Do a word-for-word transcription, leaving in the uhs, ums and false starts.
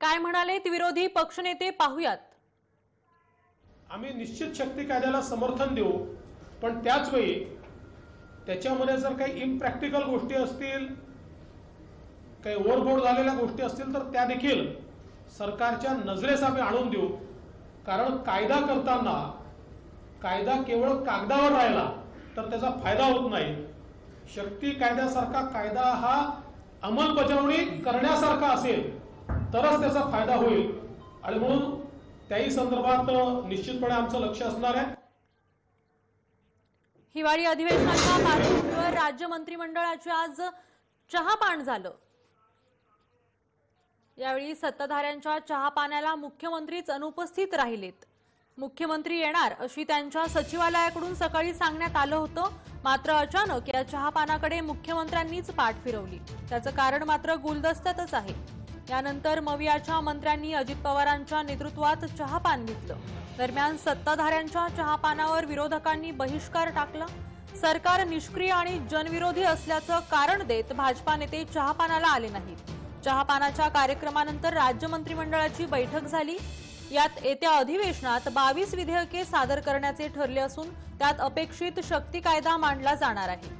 काय म्हणालेत विरोधी पक्षनेते पाहूयात। आम्ही निश्चित शक्ती कायद्याला समर्थन देऊ, पण त्याच वेळी त्याच्यामध्ये जर काही इम्प्रॅक्टिकल गोष्टी असतील, काही ओव्हरबोर्ड झालेल्या गोष्टी असतील तर त्या देखील सरकारच्या नजरेस आम्ही आणून देऊ। कारण कायदा करताना कायदा केवळ कागदावर राहिला तर त्याचा फायदा होत नाही। शक्ती कायद्यासारखा कायदा हा अंमलबजावणी करण्यासारखा असेल तरच त्याचा फायदा होईल आणि म्हणून त्याही संदर्भात निश्चितपणे आमचं लक्ष असणार आहे। हिवाळी अधिवेशनाच्या पार्श्वभूमीवर राज्य मंत्रिमंडळाचे आज चहापान झालं। यावेळी सत्ताधाऱ्यांच्या चहापानाला मुख्यमंत्रीच अनुपस्थित राहिलेत। मुख्यमंत्री येणार अशी त्यांच्या सचिवालयाकडून सकाळी सांगण्यात आलं होतं, मात्र अचानक या चहापानाकडे मुख्यमंत्र्यांनीच पाठ फिरवली। त्याचं कारण मात्र गुलदस्त्यातच आहे। यानंतर मवियाच्या मंत्र्यांनी अजित पवारांच्या नेतृत्वात चहापान घेतलं। दरम्यान सत्ताधाऱ्यांच्या चहापानावर विरोधकांनी बहिष्कार टाकला। सरकार निष्क्रिय आणि जनविरोधी असल्याचं कारण देत भाजपा नेते चहापानाला आले नाहीत। चहापानाच्या कार्यक्रमानंतर राज्य मंत्रिमंडळाची बैठक झाली। यात येत्या अधिवेशनात बावीस विधेयके सादर करण्याचे ठरले असून त्यात अपेक्षित शक्ती कायदा मांडला जाणार आहे।